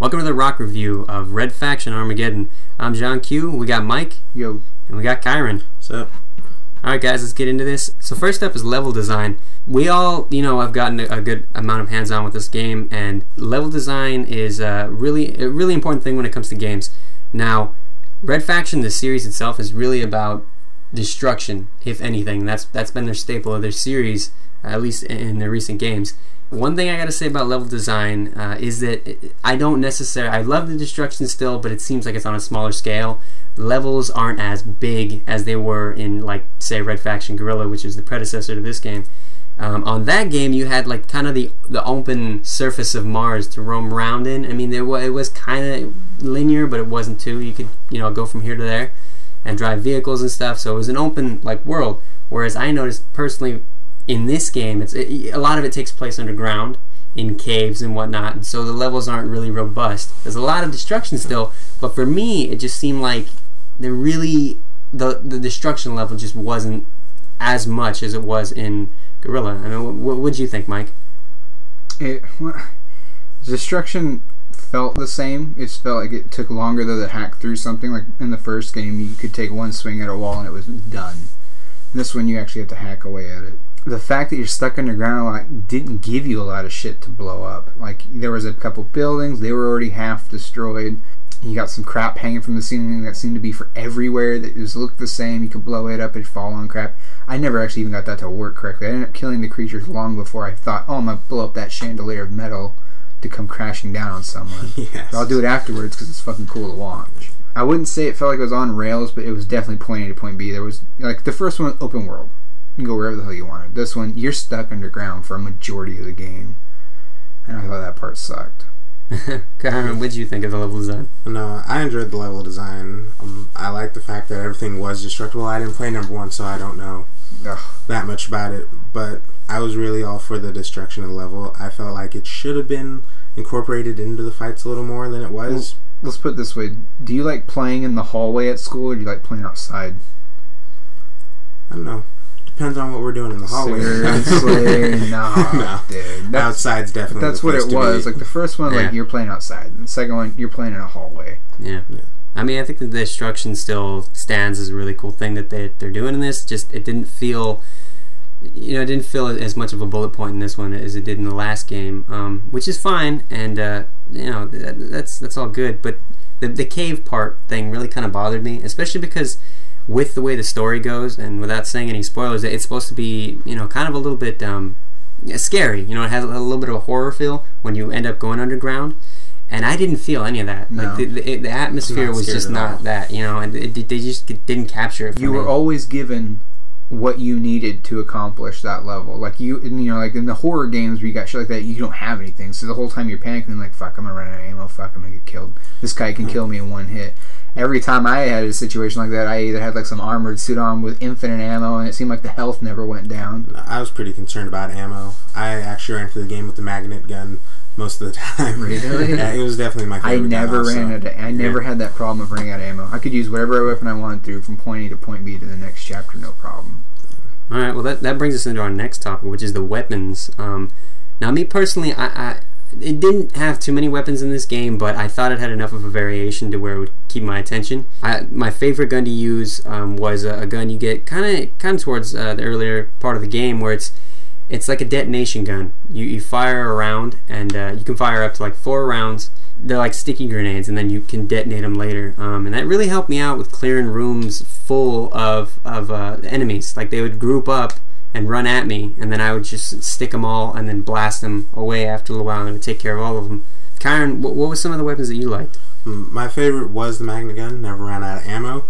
Welcome to the Rock Review of Red Faction Armageddon. I'm John Q. We got Mike. Yo. And we got Kyron. What's up? Alright guys, let's get into this. So first up is level design. We all, you know, I've gotten a good amount of hands-on with this game, and level design is a really important thing when it comes to games. Now, Red Faction, the series itself, is really about destruction, if anything. That's been their staple of their series, at least in their recent games. One thing I gotta say about level design is that I don't necessarily... I love the destruction still, but it seems like it's on a smaller scale. Levels aren't as big as they were in, like, say, Red Faction Guerrilla, which is the predecessor to this game. On that game, you had, like, kind of the open surface of Mars to roam around in. I mean, it was kind of linear, but it wasn't too. You could, you know, go from here to there and drive vehicles and stuff, so it was an open, like, world. Whereas I noticed, personally, in this game, a lot of it takes place underground, in caves and whatnot, and so the levels aren't really robust. There's a lot of destruction still, but for me, it just seemed like the destruction level just wasn't as much as it was in Guerrilla. I mean, what do you think, Mike? Destruction felt the same. It felt like it took longer though to hack through something. Like in the first game, you could take one swing at a wall and it was done. In this one, you actually have to hack away at it. The fact that you're stuck underground a lot didn't give you a lot of shit to blow up. Like, there was a couple buildings, they were already half destroyed. You got some crap hanging from the ceiling that seemed to be for everywhere that just looked the same. You could blow it up and fall on crap. I never actually even got that to work correctly. I ended up killing the creatures long before I thought, oh, I'm gonna blow up that chandelier of metal to come crashing down on someone. Yes. But I'll do it afterwards because it's fucking cool to watch. I wouldn't say it felt like it was on rails, but it was definitely point A to point B. There was, like, the first one was open world. You can go wherever the hell you wanted. This one, you're stuck underground for a majority of the game, and I thought that part sucked. Kyron, what did you think of the level design? No, I enjoyed the level design. I like the fact that everything was destructible. I didn't play number one, so I don't know that much about it, but I was really all for the destruction of the level. I felt like it should have been incorporated into the fights a little more than it was. Well, let's put it this way. Do you like playing in the hallway at school, or do you like playing outside? I don't know. Depends on what we're doing in the hallway. Seriously, no, dude. Outside's definitely. That's what it was. Like the first one, like you're playing outside. And the second one, you're playing in a hallway. Yeah. I mean, I think the destruction still stands as a really cool thing that they're doing in this. Just it didn't feel, you know, it didn't feel as much of a bullet point in this one as it did in the last game, which is fine, and you know, that's all good. But the cave part thing really kind of bothered me, especially because, with the way the story goes, and without saying any spoilers, it's supposed to be, you know, kind of a little bit scary. You know, it has a little bit of a horror feel when you end up going underground, and I didn't feel any of that. No. Like the atmosphere was just not that, you know, and they just didn't capture it for me. You were always given what you needed to accomplish that level. Like, you know, like in the horror games where you got shit like that, you don't have anything, so the whole time you're panicking, like, fuck, I'm gonna run out of ammo, fuck, I'm gonna get killed. This guy can kill me in one hit. Every time I had a situation like that, I either had like some armored suit on with infinite ammo, and it seemed like the health never went down. I was pretty concerned about ammo. I actually ran through the game with the Magnet Gun most of the time. Really? Yeah, it was definitely my favorite. I never ran out. I never had that problem of running out of ammo. I could use whatever weapon I wanted through from point A to point B to the next chapter, no problem. All right. Well, that brings us into our next topic, which is the weapons. Now, me personally, it didn't have too many weapons in this game, but I thought it had enough of a variation to where it would keep my attention. My favorite gun to use was a gun you get kind of towards the earlier part of the game, where it's like a detonation gun. You fire a round, and you can fire up to like 4 rounds. They're like sticky grenades, and then you can detonate them later. And that really helped me out with clearing rooms full of enemies. Like, they would group up and run at me, and then I would just stick them all and then blast them away after a while, and it would take care of all of them. Kyron, what were some of the weapons that you liked? My favorite was the Magnet Gun. Never ran out of ammo.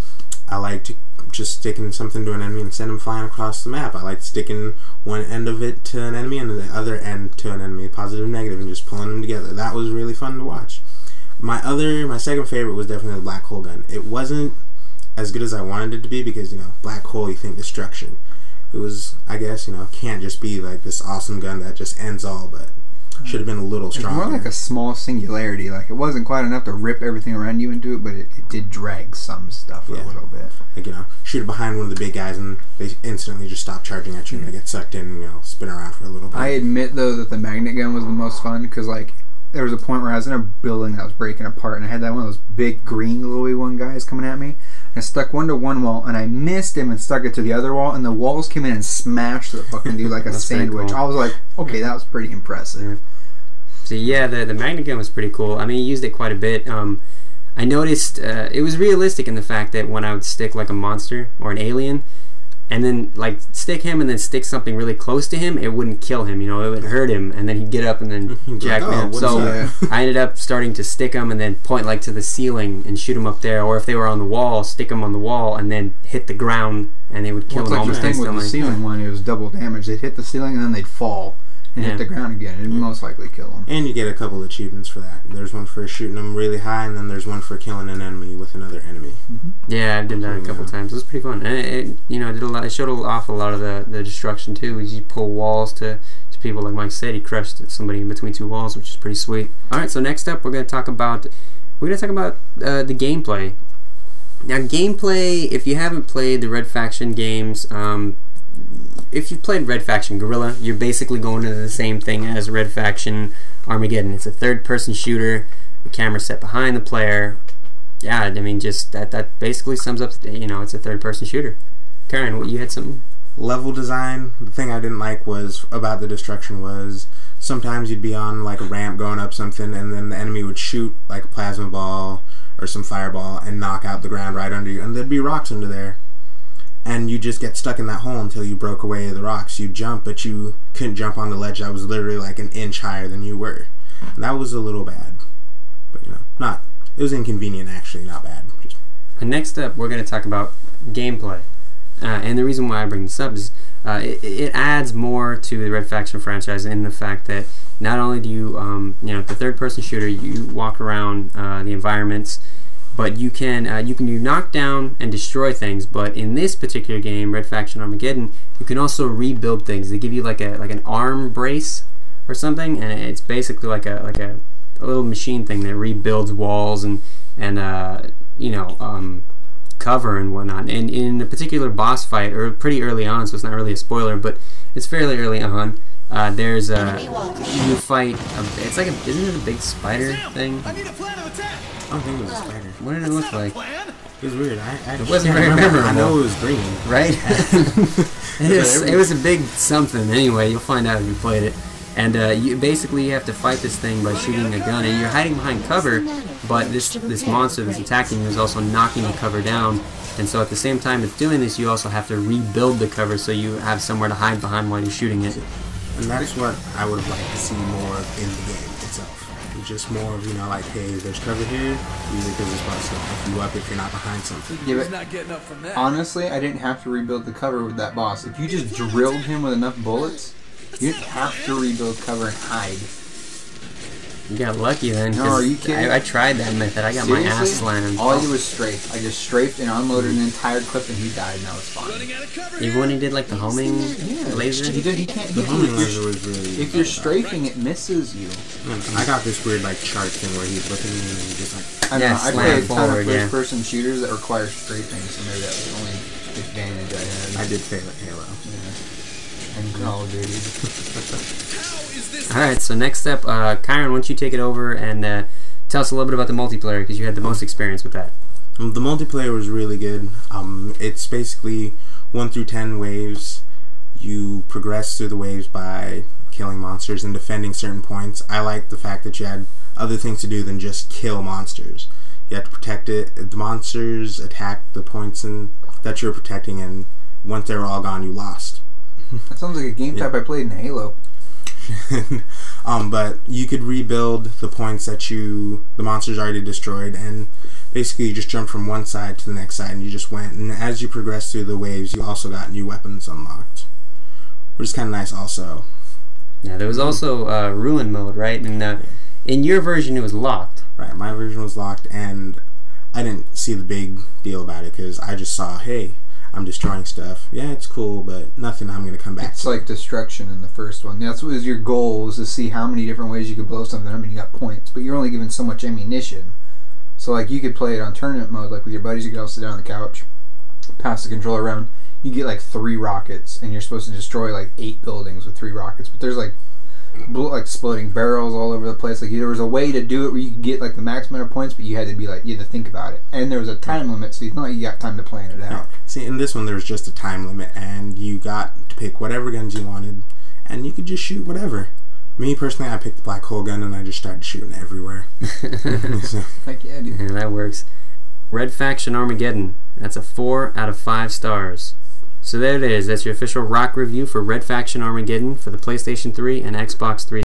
I liked just sticking something to an enemy and send them flying across the map. I liked sticking one end of it to an enemy and the other end to an enemy, positive and negative, and just pulling them together. That was really fun to watch. My second favorite was definitely the Black Hole Gun. It wasn't as good as I wanted it to be because, you know, Black Hole, you think destruction. It was, I guess, you know, it can't just be like this awesome gun that just ends all, but should have been a little stronger. It's more like a small singularity. Like, it wasn't quite enough to rip everything around you into it, but it did drag some stuff a little bit. Like, you know, shoot behind one of the big guys and they instantly just stop charging at you and they get sucked in and, you know, spin around for a little bit. I admit, though, that the Magnet Gun was the most fun because, like, there was a point where I was in a building that was breaking apart, and I had that one of those big green glowy one guys coming at me, and I stuck one to one wall, and I missed him and stuck it to the other wall, and the walls came in and smashed the fucking dude like a sandwich. Cool. I was like, okay, that was pretty impressive. Yeah. So yeah, the Magnet Gun was pretty cool. I mean, I used it quite a bit. I noticed it was realistic in the fact that when I would stick like a monster or an alien, and then like stick him and then stick something really close to him, it wouldn't kill him, you know, it would hurt him, and then he'd get up and then jack me up. So I ended up starting to stick him and then point like to the ceiling and shoot him up there, or if they were on the wall, stick him on the wall and then hit the ground, and they would kill him almost instantly. With the ceiling one, it was double damage. They'd hit the ceiling and then they'd fall and hit the ground again, and most likely kill them. And you get a couple achievements for that. There's one for shooting them really high, and then there's one for killing an enemy with another enemy. Yeah, I've done that a couple times. It was pretty fun. And it, you know, it showed off a lot of the destruction too. You pull walls to people, like Mike said. He crushed somebody in between two walls, which is pretty sweet. All right, so next up, we're gonna talk about the gameplay. Now, gameplay. If you haven't played the Red Faction games, if you've played Red Faction Guerrilla, you're basically going into the same thing as Red Faction Armageddon. It's a third-person shooter, the camera set behind the player. Yeah, I mean, just that basically sums up, you know, it's a third-person shooter. Karen, you had something? Level design. The thing I didn't like was about the destruction was sometimes you'd be on like a ramp going up something, and then the enemy would shoot like a plasma ball or some fireball and knock out the ground right under you, and there'd be rocks under there. And you just get stuck in that hole until you broke away the rocks. You jump, but you couldn't jump on the ledge. I was literally like an inch higher than you were. And that was a little bad. But, you know, not... It was inconvenient, actually. Not bad. Just. And next up, we're going to talk about gameplay. And the reason why I bring this up is it adds more to the Red Faction franchise in the fact that not only do you... you know, the third-person shooter, you walk around the environments... But you can do knockdown and destroy things. But in this particular game, Red Faction Armageddon, you can also rebuild things. They give you like an arm brace or something, and it's basically like a little machine thing that rebuilds walls and cover and whatnot. And in a particular boss fight, or pretty early on, so it's not really a spoiler, but it's fairly early on. There's a you fight. It's like a isn't it a big spider thing? I need a plan of attack. I don't think it was a spider. What did it look like? It was weird. It wasn't very memorable. I know it was green. Right? It was a big something. Anyway, you'll find out if you played it. And you have to fight this thing by shooting a gun. And you're hiding behind cover, but this monster that's attacking you is also knocking the cover down. And so at the same time it's doing this, you also have to rebuild the cover so you have somewhere to hide behind while you're shooting it. And that's what I would have liked to see more of in the game itself. Just more of, you know, like, hey, there's cover here, usually because it's possible if you up if you're not behind something. Yeah, but not getting up from that. Honestly, I didn't have to rebuild the cover with that boss. If you just drilled him with enough bullets, you didn't have to rebuild cover and hide. You got lucky then. No, are you kidding? I tried that method. I got my ass slammed. All I did was strafe. I just strafed and unloaded an entire clip, and he died, and that was fine. Even when he did like the homing laser, he can't hit you. If you're strafing, it misses you. I got this weird like chart thing where he's looking at me and just like I played a ton of first-person shooters that require strafing, so maybe that was the only advantage I had. I did fail at Halo. Call of Duty. Alright, so next up, Kyron, why don't you take it over and tell us a little bit about the multiplayer, because you had the most experience with that. The multiplayer was really good. It's basically 1 through 10 waves. You progress through the waves by killing monsters and defending certain points. I liked the fact that you had other things to do than just kill monsters. You had to protect it. The monsters attacked the points that you were protecting, and once they were all gone, you lost. That sounds like a game type I played in Halo. But you could rebuild the points that the monsters already destroyed, and basically you just jump from one side to the next side, and you just went. And as you progress through the waves, you also got new weapons unlocked, which is kind of nice also. Yeah, there was also Ruin Mode, right? And in your version, it was locked. Right, my version was locked, and I didn't see the big deal about it, because I just saw, hey... I'm destroying stuff. Yeah, it's cool, but nothing I'm going to come back to. It's like destruction in the first one. That's what was your goal, was to see how many different ways you could blow something. I mean, you got points, but you're only given so much ammunition. So, like, you could play it on tournament mode, like with your buddies. You could all sit down on the couch, pass the controller around. You get, like, 3 rockets, and you're supposed to destroy, like, 8 buildings with 3 rockets. But there's, like, like exploding barrels all over the place. Like there was a way to do it where you could get like the max amount of points, but you had to be like, you had to think about it, and there was a time limit, so you thought you got time to plan it out. See, in this one there was just a time limit, and you got to pick whatever guns you wanted, and you could just shoot whatever. Me personally, I picked the Black Hole Gun, and I just started shooting everywhere. So. Heck yeah, dude. And that works. Red Faction Armageddon. That's a 4 out of 5 stars. So there it is. That's your official rock review for Red Faction Armageddon for the PlayStation 3 and Xbox 360.